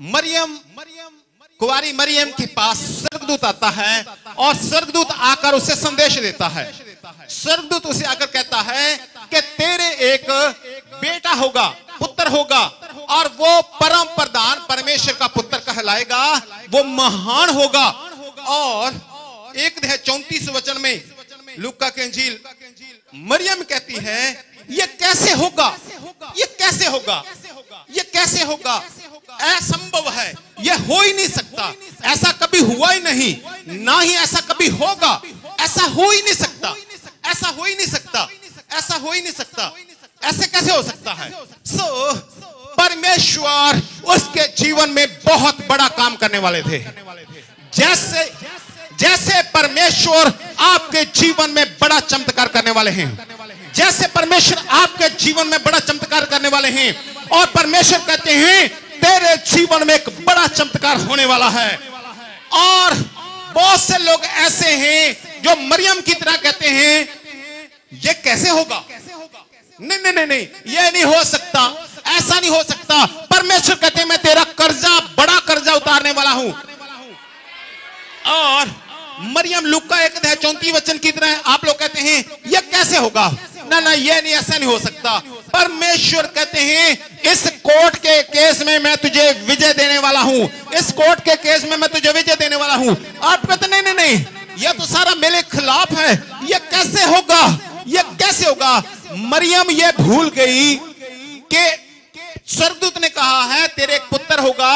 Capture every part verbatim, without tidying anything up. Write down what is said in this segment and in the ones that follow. मरियम कुवारी मरियम के पास स्वर्गदूत आता है और स्वर्गदूत आकर उसे संदेश देता है। स्वर्गदूत उसे आकर कहता है कि तेरे एक बेटा होगा, पुत्र होगा और वो परम प्रधान परमेश्वर का पुत्र कहलाएगा, वो महान होगा। और एक है चौंतीस वचन में लूका की इंजील, मरियम कहती है ये कैसे होगा, ये कैसे होगा, ये कैसे होगा, असंभव है, ये हो ही नहीं सकता, ऐसा कभी हुआ ही नहीं, ना ही ऐसा कभी होगा, ऐसा हो ही नहीं सकता, ऐसा हो ही नहीं सकता, ऐसा हो ही नहीं सकता, ऐसे कैसे हो सकता है। सो परमेश्वर उसके जीवन में बहुत बड़ा काम करने वाले थे। जैसे जैसे परमेश्वर आपके जीवन में बड़ा चमत्कार करने वाले हैं, जैसे परमेश्वर आपके जीवन में बड़ा चमत्कार करने वाले हैं। और परमेश्वर कहते हैं तेरे जीवन में एक बड़ा चमत्कार होने वाला है। और बहुत से लोग ऐसे हैं जो मरियम की तरह कहते हैं ये कैसे होगा, नहीं नहीं नहीं नहीं, ये नहीं हो सकता, ऐसा नहीं हो सकता। परमेश्वर कहते हैं मैं तेरा कर्जा, बड़ा कर्जा उतारने वाला हूं। और मरियम लूका एक अध्याय चौंतीस वचन की तरह आप लोग कहते हैं यह कैसे होगा, ना ना ये नहीं, ऐसा नहीं हो सकता। परमेश्वर कहते हैं इस कोर्ट के केस में मैं तुझे विजय देने वाला हूँ, इस कोर्ट के केस में मैं तुझे विजय देने वाला हूँ। आप कहते नहीं नहीं नहीं, यह तो सारा मेरे खिलाफ है, यह कैसे होगा, यह कैसे होगा। मरियम ये भूल गई कि स्वर्गदूत ने कहा है तेरे एक पुत्र होगा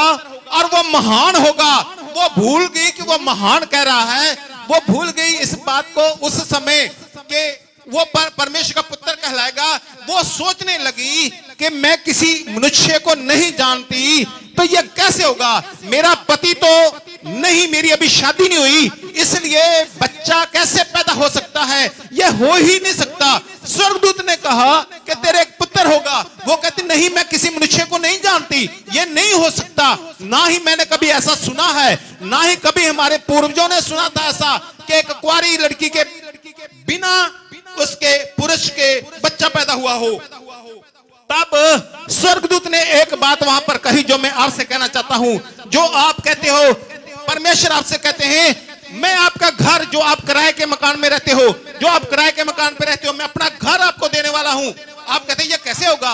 और वो महान होगा। वो भूल गई कि वो महान कह रहा है, वो भूल गई इस बात को उस समय के वो पर, परमेश्वर का पुत्र कहलाएगा। वो सोचने लगी कि मैं किसी मनुष्य को नहीं जानती, तो ये कैसे होगा, मेरा पति तो नहीं, मेरी अभी शादी नहीं हुई, इसलिए बच्चा कैसे पैदा हो सकता है, ये हो ही नहीं सकता। स्वर्गदूत ने कहा कि तेरे एक पुत्र होगा, वो कहती नहीं मैं किसी मनुष्य को नहीं जानती, ये नहीं हो सकता, ना ही मैंने कभी ऐसा सुना है, ना ही कभी हमारे पूर्वजों ने सुना था ऐसा कि एक कुंवारी लड़की के बिना उसके पुरुष के बच्चा पैदा हुआ हो। तब स्वर्गदूत ने एक बात वहां पर कही जो मैं आपसे कहना चाहता हूं, जो आप कहते हो परमेश्वर आपसे कहते हैं मैं आपका घर, जो आप किराए के मकान में रहते हो, जो आप किराए के मकान पे रहते हो, मैं अपना घर आपको देने वाला हूं। आप कहते हैं ये कैसे होगा,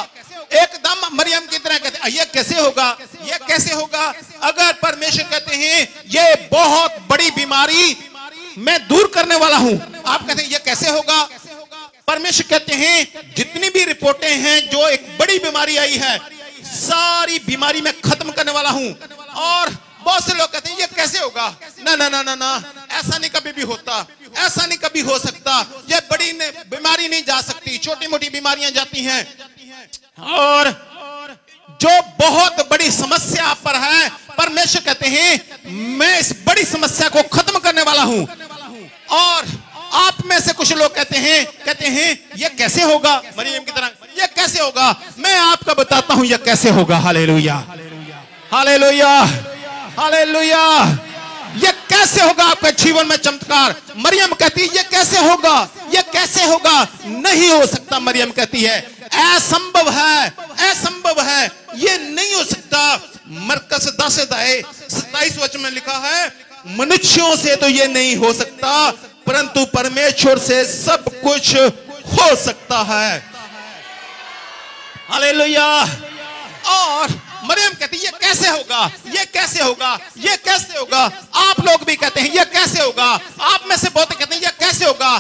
एकदम मरियम की तरह कहते ये कैसे होगा, ये कैसे होगा। अगर परमेश्वर कहते हैं ये बहुत बड़ी बीमारी मैं दूर करने वाला हूं, आप कहते हैं ये कैसे होगा। परमेश्वर कहते हैं जितनी भी रिपोर्टें हैं जो एक बड़ी बीमारी आई है, सारी बीमारी मैं खत्म करने वाला हूं। और बहुत से लोग कहते हैं ये कैसे होगा, ना ना ना ना ना, ऐसा नहीं कभी भी होता, ऐसा नहीं कभी हो सकता, ये बड़ी बीमारी नहीं जा सकती, छोटी मोटी बीमारियां जाती हैं। और जो बहुत बड़ी समस्या आप पर है, परमेश्वर कहते हैं मैं इस बड़ी समस्या को खत्म करने वाला हूं। और आप में से कुछ लोग कहते हैं कहते हैं यह कैसे होगा, मरियम की तरह यह कैसे होगा। मैं आपका बताता हूं यह कैसे होगा। Hallelujah hallelujah hallelujah. यह कैसे होगा आपके जीवन में चमत्कार। मरियम कहती है यह कैसे होगा, यह कैसे होगा, नहीं हो सकता। मरियम कहती है असंभव है, असंभव है, यह नहीं हो सकता। मरकस दस अध्याय सत्ताईस वचन में लिखा है मनुष्यों से तो यह नहीं हो सकता, परंतु परमेश्वर से सब कुछ हो सकता है। हालेलुया। और मरियम कहती है कैसे होगा, ये कैसे होगा, ये कैसे होगा। आप लोग भी कहते हैं ये कैसे होगा। आप में से बहुत कहते हैं ये कैसे होगा।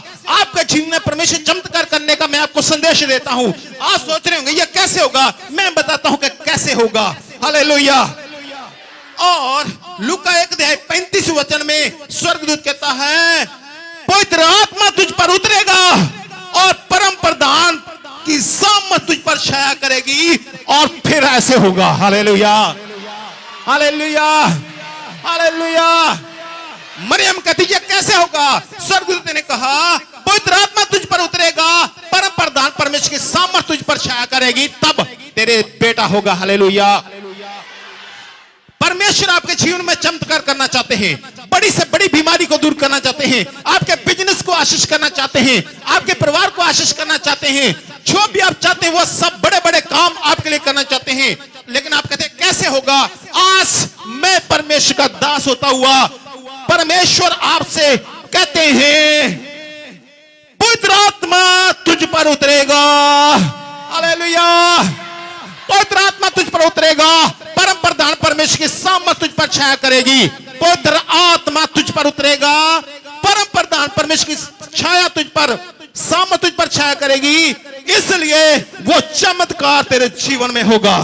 आपके जीवन में परमेश्वर चमत्कार करने का मैं आपको संदेश देता हूं। आप सोच रहे होंगे ये कैसे होगा, मैं बताता हूं कि कैसे होगा। हालेलुया। और लूका एक अध्याय पैंतीस वचन में स्वर्गदूत कहता है पवित्र आत्मा तुझ पर उतरेगा और परम प्रधान की सामर्थ तुझ पर छाया करेगी और फिर ऐसे होगा। Hallelujah hallelujah hallelujah. मरियम कहती है कैसे होगा। स्वर्गदूत ने कहा पवित्र आत्मा तुझ पर उतरेगा, परम प्रधान परमेश्वर की सामर्थ तुझ पर छाया करेगी, तब तेरे बेटा होगा। हालेलुया। परमेश्वर आपके जीवन में चमत्कार करना चाहते हैं, बड़ी से बड़ी बीमारी को दूर करना चाहते हैं, आपके बिजनेस को आशीष करना चाहते हैं, आपके परिवार को आशीष करना चाहते हैं, जो भी आप चाहते हैं वो सब बड़े बड़े काम आपके लिए करना चाहते हैं। लेकिन आप कहते हैं कैसे होगा? आज मैं परमेश्वर का दास होता हुआ परमेश्वर आपसे कहते हैं पवित्र आत्मा तुझ पर उतरेगा। हालेलुया, पवित्र आत्मा तुझ पर उतरेगा, परम प्रधान परमेश्वर की सामर्थ तुझ पर छाया करेगी। पवित्र आत्मा तुझ पर उतरेगा, परम प्रधान परमेश्वर की छाया तुझ पर सामर्थ तुझ पर छाया करेगी, इसलिए वो चमत्कार तेरे जीवन में होगा।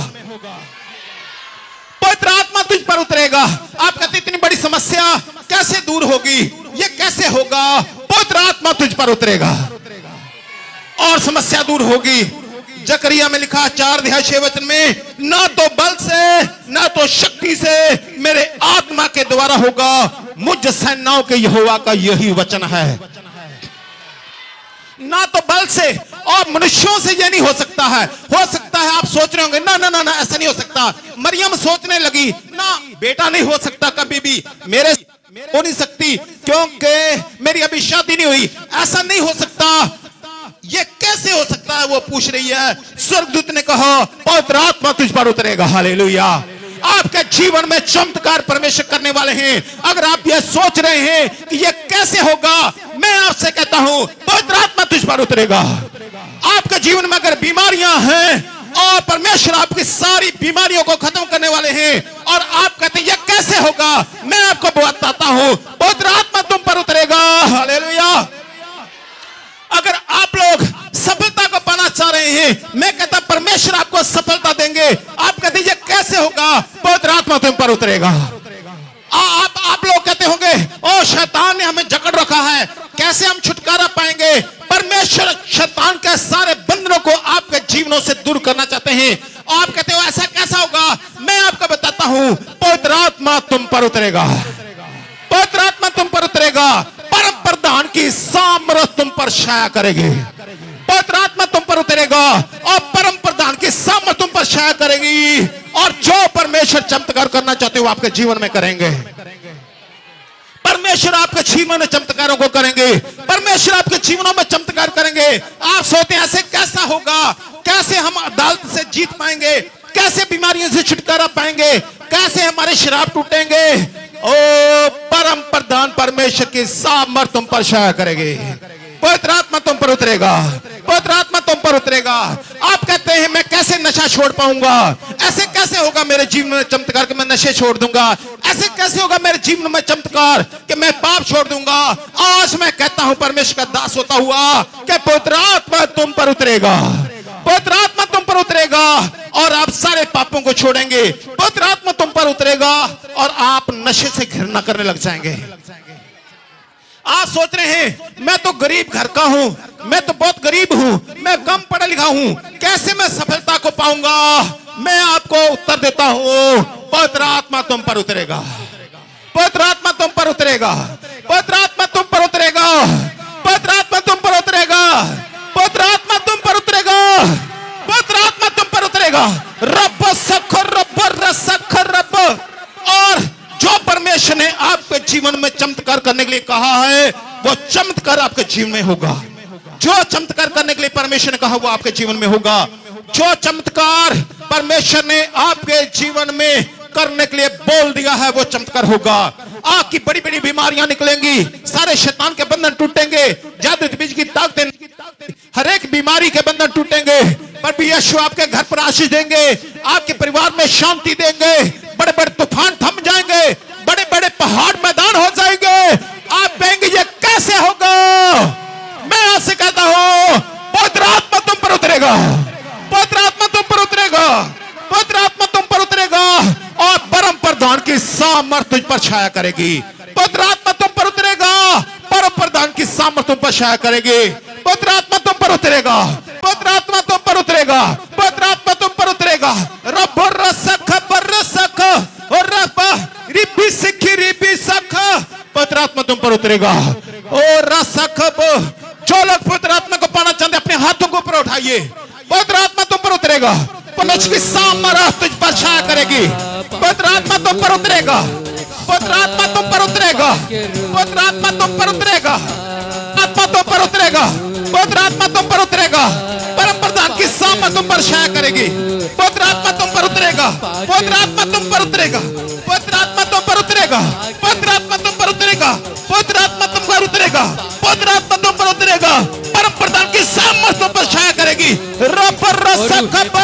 पवित्र आत्मा तुझ पर उतरेगा। आप कहते इतनी बड़ी समस्या कैसे दूर होगी, ये कैसे होगा? पवित्र आत्मा तुझ पर उतरेगा और समस्या दूर होगी। जकरिया में लिखा चार अध्याय छह वचन में, ना तो बल से ना तो शक्ति से, मेरे आत्मा के द्वारा होगा, मुझ सेनाओं के यहोवा का यही वचन है। ना तो बल से और मनुष्यों से यह नहीं हो सकता है। हो सकता है आप सोच रहे होंगे ना ना ना ना ऐसा नहीं हो सकता। मरियम सोचने लगी ना बेटा नहीं हो सकता, कभी भी मेरे हो नहीं सकती क्योंकि मेरी अभी शादी नहीं हुई, ऐसा नहीं हो सकता, ये कैसे हो सकता है, वो पूछ रही है। स्वर्गदूत ने कहा पवित्र आत्मा तुझ पर उतरेगा। हालेलुया, आपके जीवन में चमत्कार परमेश्वर करने वाले हैं। अगर आप यह सोच रहे हैं कि यह कैसे होगा, मैं आपसे कहता हूं पवित्र आत्मा तुझ पर उतरेगा। आपके जीवन में अगर बीमारियां हैं और परमेश्वर आपकी सारी बीमारियों को खत्म करने वाले हैं और आप कहते हैं यह कैसे होगा, मैं आपको बताता हूं पवित्र आत्मा तुम पर उतरेगा। हालेलुया, अगर आप लोग सफलता को पाना चाह रहे हैं, मैं कहता परमेश्वर आपको सफलता देंगे। आप कहते हैं यह कैसे होगा, पवित्र आत्मा तुम पर उतरेगा। आ, आप आप लोग कहते होंगे ओ शैतान ने हमें जकड़ रखा है, कैसे हम छुटकारा पाएंगे। परमेश्वर शैतान के सारे बंधनों को आपके जीवनों से दूर करना चाहते हैं। आप कहते हो ऐसा कैसा होगा, मैं आपको बताता हूं पवित्र आत्मा तुम पर उतरेगा। पवित्र आत्मा तुम पर उतरेगा, परम प्रधान की सामर्थ तुम पर छाया करेगी। पवित्र आत्मा तुम पर उतरेगा और परम प्रधान की सामर्थ तुम पर छाया करेगी, और जो परमेश्वर चमत्कार करना चाहते हो आपके जीवन में करेंगे। परमेश्वर आपके जीवन में चमत्कारों को करेंगे, परमेश्वर आपके जीवनों में चमत्कार करेंगे। आप सोचते हैं ऐसे कैसा होगा, कैसे हम अदालत से जीत पाएंगे, कैसे बीमारियों से छुटकारा पाएंगे, कैसे हमारे श्राप टूटेंगे। ओ परम प्रधान परमेश्वर की सामर्थ तुम पर छाया करेगी। पवित्र आत्मा तुम पर उतरेगा, पवित्र आत्मा तुम पर उतरेगा। आप कहते हैं मैं कैसे नशा छोड़ पाऊंगा, ऐसे कैसे होगा मेरे जीवन में चमत्कार कि मैं नशे छोड़ दूंगा, ऐसे कैसे होगा मेरे जीवन में चमत्कार कि मैं पाप छोड़ दूंगा। आज मैं कहता हूं परमेश्वर का दास होता हुआ कि पवित्र आत्मा तुम पर उतरेगा, पवित्र आत्मा तुम पर उतरेगा और आप सारे पापों को छोड़ेंगे। पवित्र आत्मा तुम पर उतरेगा और आप नशे से घृणा करने लग जाएंगे। आप सोच रहे हैं मैं तो गरीब घर का हूं, मैं तो बहुत गरीब हूं, मैं कम पढ़ा लिखा हूं, कैसे मैं सफलता को पाऊंगा। मैं आपको उत्तर देता हूं पवित्र आत्मा तुम पर उतरेगा, पवित्र आत्मा तुम पर उतरेगा, पवित्र आत्मा तुम पर उतरेगा, पवित्र आत्मा तुम पर उतरेगा, पवित्र आत्मा तुम पर उतरेगा, पवित्र आत्मा तुम पर उतरेगा। रब सखर रब रसखर रब, और जो परमेश्वर ने आपके जीवन में चमत्कार करने के लिए कहा है वो चमत्कार आपके जीवन में होगा। जो चमत्कार करने के लिए परमेश्वर ने कहा वो आपके जीवन में होगा। जो चमत्कार परमेश्वर ने आपके जीवन में करने के लिए बोल दिया है वो चमत्कार होगा। आपकी बड़ी बड़ी बीमारियां निकलेंगी, सारे शैतान के बंधन टूटेंगे, जादू बीज की ताकत, हर एक बीमारी के बंधन टूटेंगे। पर यीशु आपके घर पर आशीष देंगे, आपके परिवार में शांति देंगे, बड़े बड़े तूफान थम जाएंगे, बड़े बड़े पहाड़ मैदान हो जाएंगे। आप कहेंगे ये कैसे होगा, मैं आपसे कहता हूं पवित्र आत्मा तुम पर उतरेगा, पवित्र आत्मा तुम पर उतरेगा, पवित्र आत्मा तुम पर उतरेगा और परम प्रधान की सामर्थ तुझ पर छाया करेगी। पवित्र आत्मा तुम पर उतरेगा, परम प्रधान की सामर्थ तुम पर छाया करेगी। पवित्र आत्मा तुम पर उतरेगा, पवित्र आत्मा तुम पर उतरेगा, पवित्र आत्मा तुम पर उतरेगा। रब रसख पर रसख और रब रिपी सिखी रिपी सख, पवित्र आत्मा तुम पर उतरेगा। और रसख, जो लोग पवित्र आत्मा को पाना चाहते अपने हाथों को ऊपर उठाइए। पवित्र आत्मा तुम पर उतरेगा, परमेश्वर की सामर्थ तुझ पर छाया करेगी। पवित्र आत्मा तुम पर उतरेगा, पवित्र आत्मा तुम पर उतरेगा, पवित्र आत्मा तुम पर उतरेगा, आत्मा तुम पर उतरेगा, पवित्र आत्मा तुम पर उतरेगा, परम प्रधान की की सामा तुम पर छाया करेगी, पवित्र आत्मा तुम पर उतरेगा, पवित्र आत्मा तुम पर उतरेगा, पवित्र आत्मा तुम पर उतरेगा, पवित्र आत्मा तुम पर उतरेगा, पवित्र आत्मा तुम पर उतरेगा, पवित्र आत्मा तुम पर उतरेगा, परम प्रधान की सामा तुम पर छाया करेगी। रब रस खब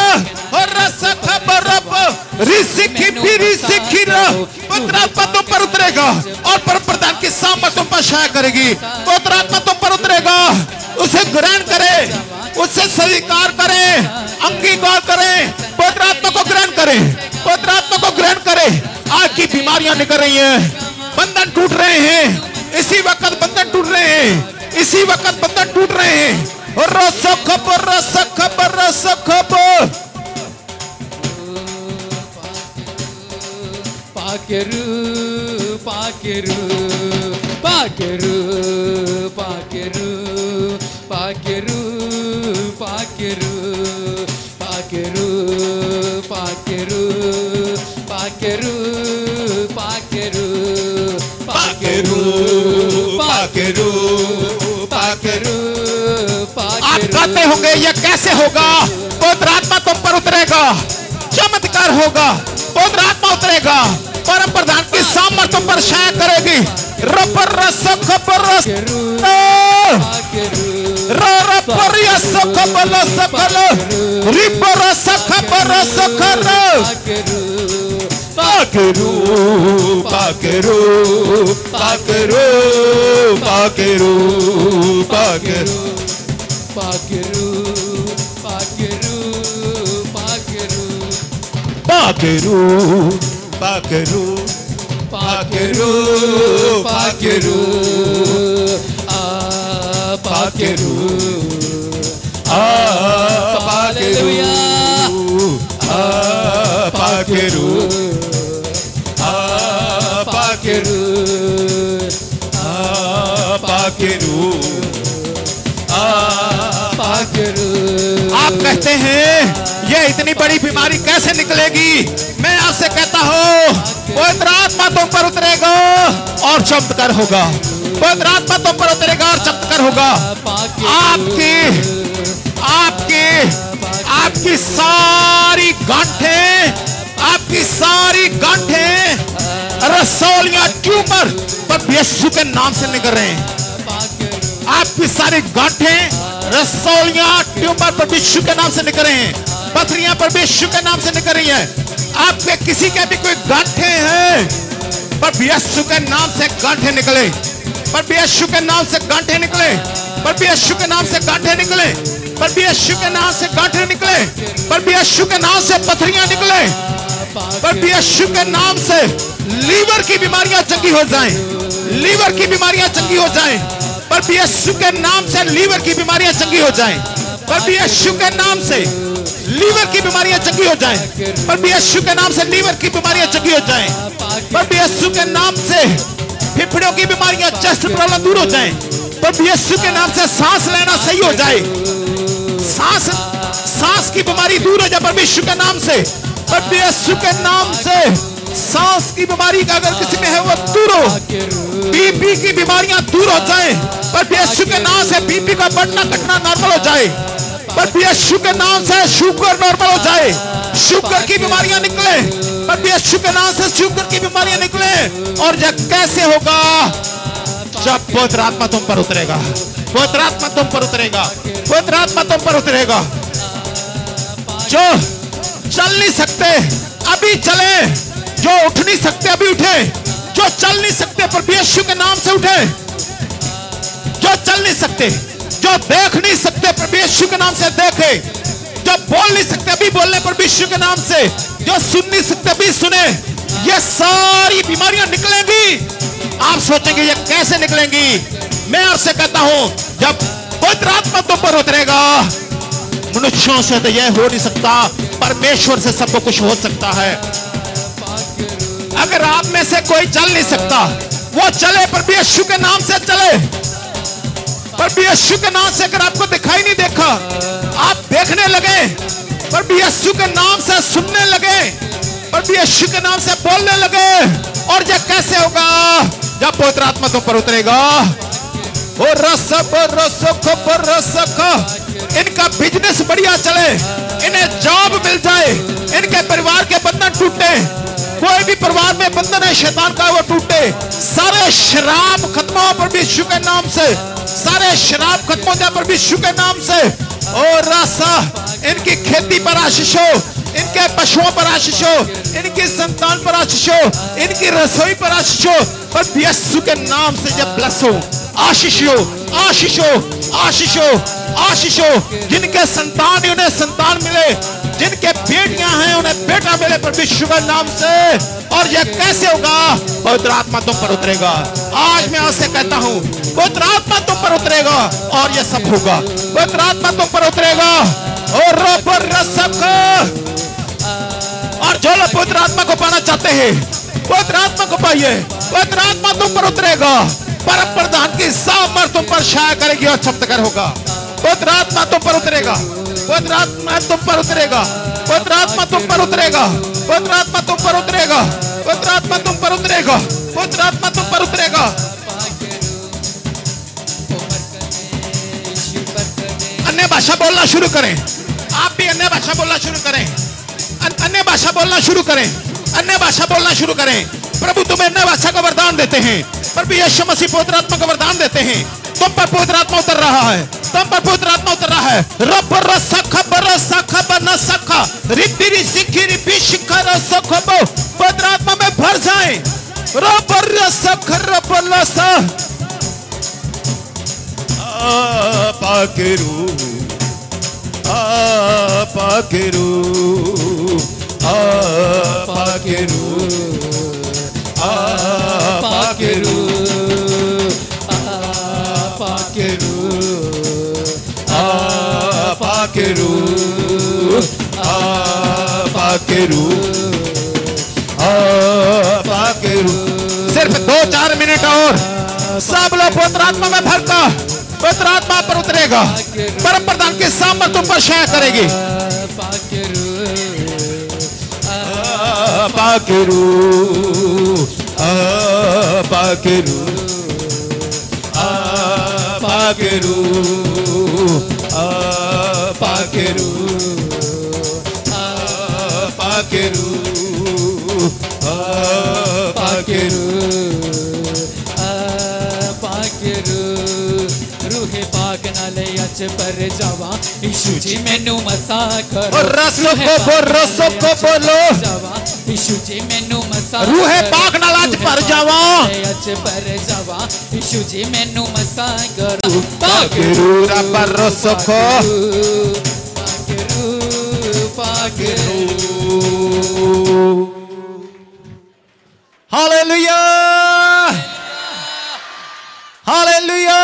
और रस खब रब रिसिखी भी रिसिखी र पवित्र आत्मा तुम पर उतरेगा और परम प्रधान की सामा तुम पर छाया करेगी। पवित्र आत्मा तुम पर उतरेगा, उसे ग्रहण करे, उससे स्वीकार करें, अंगीकार करें, पवित्र आत्मा को ग्रहण करें, पवित्र आत्मा को ग्रहण करें। आज की बीमारियां निकल रही हैं, बंधन टूट रहे हैं, इसी वक्त बंधन टूट रहे हैं, इसी वक्त बंधन टूट रहे हैं। और रस खबर रस खबर रस खबर पाकेरू पाकेरू पाकेरू पाकेरू पाकेरू पाकेरू पाकेरू पाकेरू पाकेरू पाकेरू पाकेरू पाकेरू पाकेरू। आप कहते होंगे ये कैसे होगा? पवित्र आत्मा तुम पर उतरेगा, चमत्कार होगा, पवित्र आत्मा उतरेगा, परम प्रधान की सामर्थ तुम पर छाया करेगी। रबर रस खबर रस खबर सखल रिपर सखबर सखल पाकेरू पाकेरू पाकेरू पाकेरू पाकेरू पाकेरू पाकेरू पाकेरू पाकेरू पाकेरू पाकेरू पाकेरू पाकेरू पाकेरू पाकेरू। आप कहते हैं ये इतनी बड़ी बीमारी कैसे निकलेगी? मैं आपसे कहता हूँ पवित्र आत्मा तुम पर उतरेगा और चमत्कार होगा, पवित्र आत्मा तुम पर उतरेगा और चमत्कार होगा। आपकी आपके आपकी सारी गांठें, आपकी सारी गांठें, रसौलियां, ट्यूमर पर यीशु के नाम से निकल रहे हैं। आपकी सारी गांठें, रसौलियां, ट्यूमर पर यीशु के नाम से निकल रहे हैं, पथरियां पर यीशु के नाम से निकल रही हैं। आपके किसी के भी कोई गांठें हैं पर यीशु के नाम से गांठें निकले, पर यीशु के नाम से गांठें निकले, पर यीशु के नाम से गांठें निकले, पर यीशु के नाम से गांठें निकले, पर यीशु के नाम से पथरियां निकले, पर यीशु के नाम से लीवर की बीमारियां चंगी हो जाएं, लीवर की बीमारियां चंगी हो जाएं, पर यीशु के नाम से लीवर की बीमारियां चंगी हो जाएं, पर यीशु के नाम से लीवर की बीमारियां चंगी हो जाएं, पर यीशु के नाम से लीवर की बीमारियां चंगी हो जाएं, पर यीशु के नाम से फेफड़ों की बीमारियां, चेस्ट प्रॉब्लम दूर हो जाएं, पर यीशु के नाम से सांस लेना सही हो जाए, सांस सांस की बीमारी दूर हो जाए पर यीशु के नाम से, पर यीशु के नाम से सांस की बीमारी का अगर किसी में है वो दूर हो, बीपी की बीमारियां दूर हो जाए पर यीशु के नाम से, बीपी का बढ़ना घटना नॉर्मल हो जाए पर यीशु के नाम से, शुगर नॉर्मल हो जाए, शुगर की बीमारियां निकले पर यीशु के नाम से, शुगर की बीमारियां निकले। और जब कैसे होगा? जब पवित्र आत्मा तुम पर उतरेगा, पवित्र आत्मा तुम पर उतरेगा, पवित्र आत्मा तुम पर उतरेगा। जो चल नहीं सकते अभी चले, जो उठ नहीं सकते अभी उठे, जो चल नहीं सकते पर यीशु के नाम से उठे, जो चल नहीं सकते, जो देख नहीं सकते पर यीशु के नाम से देखे, जो बोल नहीं सकते अभी बोलने पर यीशु के नाम से, जो सुन नहीं सकते अभी सुने। ये सारी बीमारियां निकलेंगी। आप सोचेंगे ये कैसे निकलेंगी? मैं आपसे कहता हूं जब पवित्र आत्मा तुम पर उतरेगा, मनुष्यों से तो यह हो नहीं सकता, परमेश्वर से सबको कुछ हो सकता है। अगर आप में से कोई चल नहीं सकता वो चले पर यीशु के नाम से चले, पर यीशु के नाम से। अगर आपको दिखाई नहीं देखा आप देखने लगे पर यीशु के नाम से, सुनने लगे पर यीशु के नाम से, बोलने लगे। और यह कैसे होगा? जब पवित्र आत्मा तुम पर उतरेगा। ओ रसप रसप रसक, इनका बिजनेस बढ़िया चले, इन्हें जॉब मिल जाए, इनके परिवार के बंधन टूटे, कोई भी परिवार में बंधन है शैतान का वो टूटे, सारे शराब खत्म हो पर भी शुक्र नाम से, सारे शराब खत्म हो जाए पर भी शुक्र नाम से। ओ रासा, इनकी खेती पर आशीष हो, इनके पशुओं पर आशीष हो, इनकी संतान पर आशीष हो, इनकी रसोई पर आशीष हो, पर यीशु के नाम से जब ब्लेस हो, आशीष हो, आशीष हो, आशीष हो, आशीष हो। जिनके संतान उन्हें संतान मिले, जिनके बेटियां हैं उन्हें बेटा मिले पर यीशु के नाम से। और यह कैसे होगा? पवित्र आत्मा तुम पर उतरेगा। आज मैं आपसे कहता हूँ, पवित्र आत्मा तुम पर उतरेगा और यह सब होगा। पवित्र आत्मा तुम पर उतरेगा और पर और जो लोग पवित्र आत्मा को पाना चाहते हैं, पवित्र आत्मा को पाइए। पवित्र आत्मा तुम पर उतरेगा, परम प्रधान की सामर्थ तुम पर छाया करेगी और चमत्कार होगा। पवित्र आत्मा तुम पर उतरेगा, पवित्र आत्मा तुम पर उतरेगा, पवित्र आत्मा तुम पर उतरेगा, पवित्र आत्मा तुम पर उतरेगा, पवित्र आत्मा तुम पर उतरेगा, पवित्र आत्मा तुम पर उतरेगा। अन्य भाषा बोलना शुरू करें, आप भी अन्य भाषा बोलना शुरू करें, अन्य भाषा बोलना शुरू करें, अन्य भाषा बोलना शुरू करें। प्रभु तुम्हें अन्य भाषा का वरदान देते हैं, प्रभु यीशु मसीह पवित्र आत्मा का वरदान देते हैं। तुम पर पवित्र आत्मा उतर रहा है, तुम पर पवित्र आत्मा उतर रहा है। रब रसख बरसख बनसख रिपिरी सिखिरी बिशखर सखब, पवित्र आत्मा में भर जाएं। रब रसख रब लस आ पाकेरू आपाकेरू आपाकेरू आपाकेरू आपाकेरू आपाकेरू आपाकेरू आपाकेरू। सिर्फ दो चार मिनट और सब लोग पवित्र आत्मा में भरता, पवित्र आत्मा पर उतरेगा, परम प्रधान के सामर्थ तुम पर छाया करेगी। पाकेरू पाकेरू पाकेरू पाकेरू पाकेरू पाकेरू पर जावा यीशु जी मेनू मसा करो। रसो को रसो को बोलो यीशु जी मेनू मसा, रूह पाक नाल आज भर जावा, आज भर जावा यीशु जी मेनू मसा करो। पाकेरू रब रसो को पाकेरू पाकेरू। Hallelujah hallelujah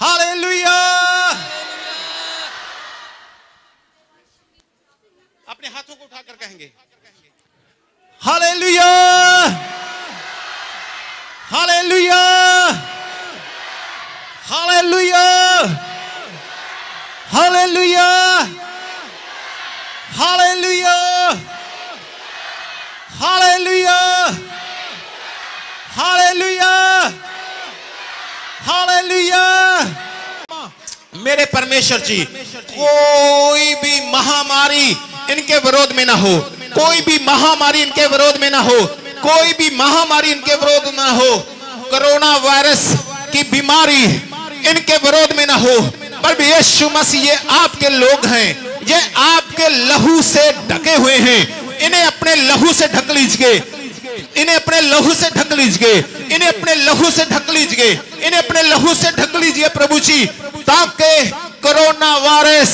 Hallelujah! Hallelujah! अपने हाथों को उठाकर कहेंगे Hallelujah! Hallelujah! Hallelujah! Hallelujah! Hallelujah! Hallelujah! Hallelujah hallelujah. मेरे परमेश्वर जी, कोई भी महामारी इनके विरोध में ना हो, कोई भी महामारी इनके विरोध में ना हो, कोई भी महामारी इनके विरोध ना हो, कोरोना वायरस की बीमारी इनके विरोध में ना हो। पर यीशु मसीह, ये आपके लोग हैं, ये आपके लहू से ढके हुए हैं, इन्हें अपने लहू से ढक लीजिए, इन्हें अपने लहू से ढक लीजिए, इन्हें अपने लहू से ढक लीजिए, इन्हें अपने लहू से ढक लीजिए प्रभु जी, ताकि कोरोना वायरस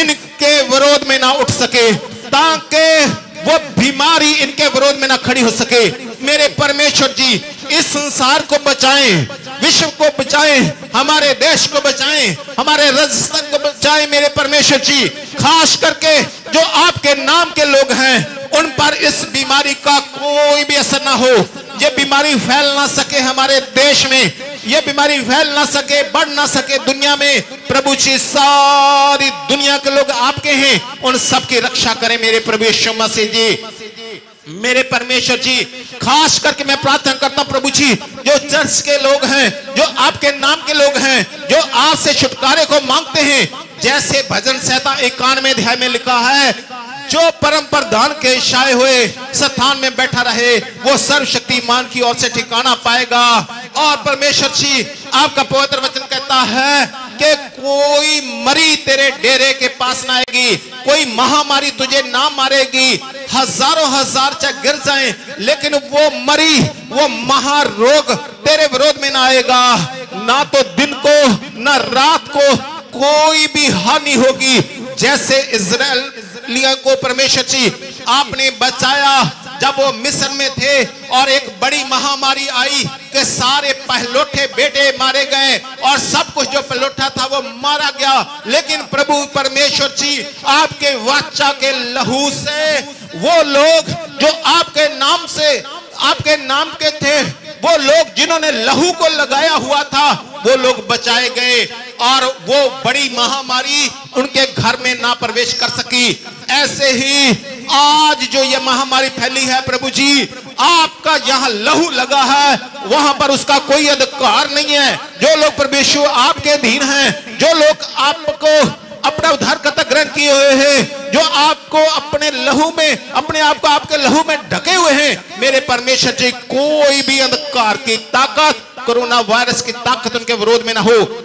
इनके विरोध में ना उठ सके, ताकि वो बीमारी इनके विरोध में ना खड़ी हो सके। मेरे परमेश्वर जी, इस संसार को बचाएं, विश्व को बचाएं, हमारे देश को बचाएं, हमारे राजस्थान को बचाएं। मेरे परमेश्वर जी, खास करके जो आपके नाम के लोग हैं उन पर इस बीमारी का कोई भी असर ना हो, ये बीमारी फैल ना सके हमारे देश में, ये बीमारी फैल ना सके, बढ़ ना सके दुनिया में। प्रभु जी, सारी दुनिया के लोग आपके हैं, उन सब की रक्षा करें मेरे प्रभु यीशु मसीह जी। मेरे परमेश्वर जी, खास करके मैं प्रार्थना करता हूँ प्रभु जी, जो चर्च के लोग हैं, जो आपके नाम के लोग हैं, जो आपसे छुटकारे को मांगते हैं, जैसे भजन संहिता इक्यानवे अध्याय में लिखा है, जो परम प्रधान के छाए हुए स्थान में बैठा रहे वो सर्वशक्तिमान की ओर से ठिकाना पाएगा। और परमेश्वर जी आपका पवित्र वचन कहता है कि कोई मरी तेरे डेरे के पास ना आएगी, कोई महामारी तुझे ना मारेगी, हजारों हजार चाहे गिर जाएं, लेकिन वो मरी, वो महारोग तेरे विरोध में ना आएगा। ना तो दिन को ना रात को कोई भी हानि होगी। जैसे इजराइलियों को परमेश्वर जी आपने बचाया जब वो मिस्र में थे और एक बड़ी महामारी आई कि सारे पहलोठे बेटे मारे गए और सब कुछ जो पहलोठा था वो मारा गया, लेकिन प्रभु परमेश्वर जी आपके वाचा के लहू से वो लोग जो आपके नाम से आपके नाम के थे, वो लोग जिन्होंने लहू को लगाया हुआ था, वो लोग बचाए गए और वो बड़ी महामारी उनके घर में ना प्रवेश कर सकी। ऐसे ही आज जो ये महामारी फैली है प्रभु जी, आपका यहाँ लहू लगा है, वहां पर उसका कोई अधिकार नहीं है। जो लोग परमेश्वर आपके अधीन हैं, जो लोग आपको अपना उद्धारकर्ता ग्रहण किए हुए हैं, जो आपको अपने लहू में अपने आप को आपके लहू में ढके हुए हैं, मेरे परमेश्वर जी कोई भी अंधकार की ताकत, कोरोना वायरस की ताकत उनके विरोध में ना हो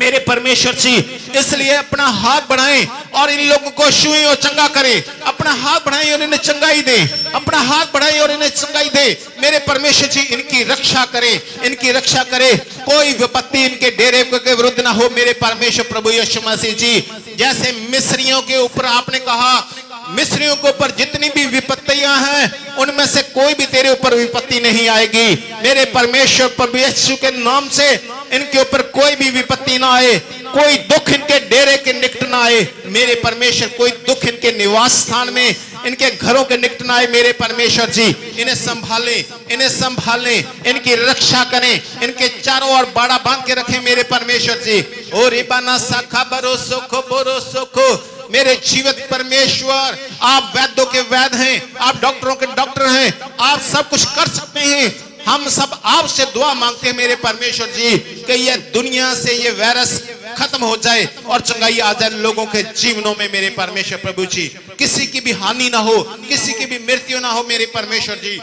मेरे परमेश्वर जी। इसलिए अपना हाथ बढ़ाएं और इन लोगों को छुएं और चंगा करें। अपना हाथ बढ़ाएं और इन्हें चंगाई दें, अपना हाथ बढ़ाएं और इन्हें चंगाई दें। मेरे परमेश्वर जी इनकी रक्षा करें, इनकी रक्षा करें, कोई विपत्ति इनके डेरे के विरुद्ध ना हो मेरे परमेश्वर प्रभु यीशु मसीह जी। जैसे मिस्रियों के ऊपर आपने कहा, मिस्रियों के ऊपर जितनी भी विपत्तियां हैं उनमें से कोई भी तेरे ऊपर विपत्ति नहीं आएगी मेरे परमेश्वर प्रभु यीशु के नाम से। इनके ऊपर कोई भी विपत्ति ना आए, कोई दुख इनके डेरे के निकट ना आए मेरे परमेश्वर, कोई दुख इनके निवास स्थान में, इनके घरों के निकट ना आए मेरे परमेश्वर जी। इन्हें संभालें, इन्हें संभालें, इनकी रक्षा करें, इनके चारों ओर बाड़ा बांध के रखें मेरे परमेश्वर जी। ओ रिबाना साखा बरो सोखो बोरो सोखो, मेरे जीवित परमेश्वर आप वैद्यों के वैद्य हैं, आप डॉक्टरों के डॉक्टर हैं, आप सब कुछ कर सकते हैं। हम सब आपसे दुआ मांगते हैं मेरे परमेश्वर जी कि ये दुनिया से ये वायरस खत्म हो जाए और चंगाई आ जाए लोगों के जीवनों में मेरे परमेश्वर प्रभु जी। किसी की भी हानि ना हो, किसी की भी मृत्यु ना हो मेरे परमेश्वर जी।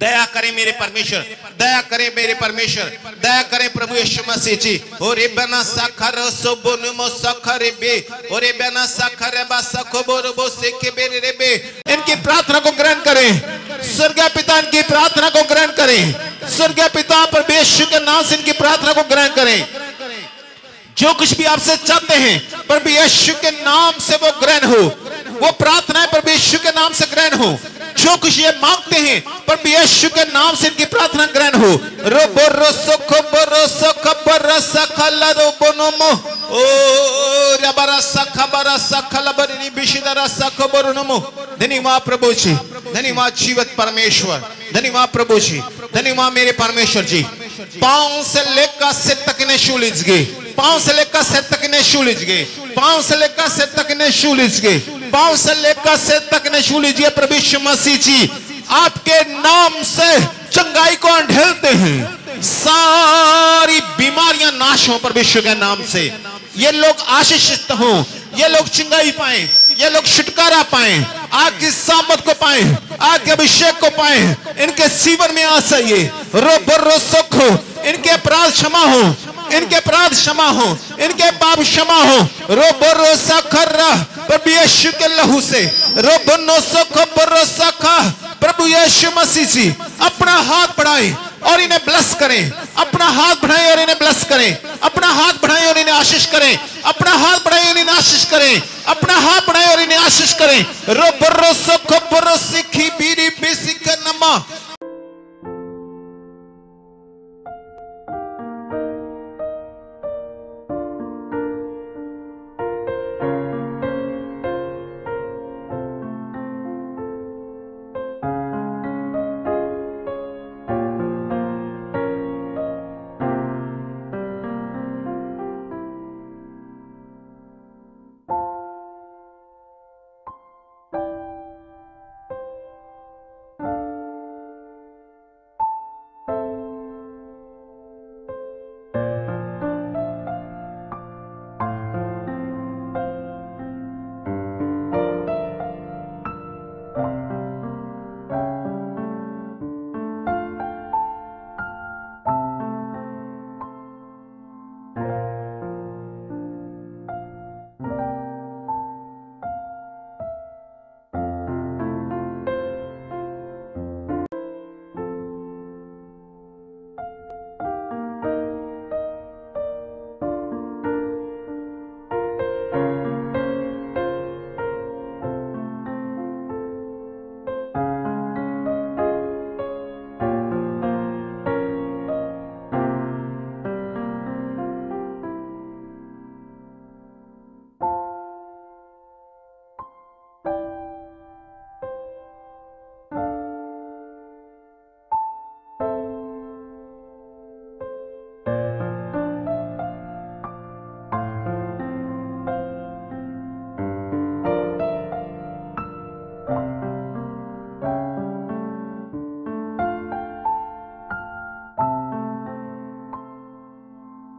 दया करें मेरे परमेश्वर, दया करें मेरे परमेश्वर, दया करें प्रभु यीशु मसीह जी। ओरे बना साखर सोबोनुमो साखरे बे, ओरे बना साखरे बा साखोबोरुबो सेके बेरे रे बे। इनकी प्रार्थना को ग्रहण करें स्वर्गीय पिता, इनकी प्रार्थना को ग्रहण करें स्वर्गीय पिता, परमेश्वर के नाम से इनकी प्रार्थना को ग्रहण करें। जो कुछ भी आपसे चाहते हैं प्रभु यीशु के नाम से वो ग्रहण हो, वो प्रार्थनाएं प्रभु यीशु के नाम से ग्रहण हो। जो कुछ ये मांगते हैं प्रभु यीशु के नाम से इनकी प्रार्थना ग्रहण हो। रो बोरो सोखो बोरो सोखो बोरो सखल रो बोनोमो ओ रबरा सखा बरा सखल बरी बिशिदरा सखो बोरोनोमो। धन्यवाद प्रभु जी, धन्यवाद जीवित परमेश्वर, धन्यवाद प्रभु जी, धन्यवाद मेरे परमेश्वर जी। पांव से लेकर सिर तक ने शू लिज गए, पांव से लेकर सिर तक ने शू लिज गए, पांव से लेकर सिर तक ने शू लिज गए, पांव से लेकर सिर तक ने शू लीजिए। प्रभु यीशु मसीह जी आपके नाम से चंगाई को अंधेलते हैं, सारी बीमारियां नाश हो प्रभु यीशु के नाम से। ये लोग आशीषित हो, ये लोग चंगाई पाए, ये लोग छुटकारा पाए, आग की सामत को पाए, आग के अभिषेक को पाए, इनके सीवन में आ सहिए। रो बर्रो सुख हो, इनके अपराध क्षमा हो, इनके अपराध क्षमा हो, इनके पाप क्षमा हो। रो बर्रो सखर प्रभु यीशु के लहू से, रो बनो सुख बर्रो सखा। प्रभु यीशु मसीह जी अपना हाथ बढ़ाए और इन्हें ब्लेस करें, अपना हाथ बढ़ाएं और इन्हें ब्लेस करें, अपना हाथ बढ़ाएं और इन्हें आशीष करें, अपना हाथ बढ़ाएं और इन्हें आशीष करें, अपना हाथ बढ़ाएं और इन्हें आशीष करें। रो बर्रो सुख बर्रो सिखी बीरी बिसिक नमा।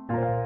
you.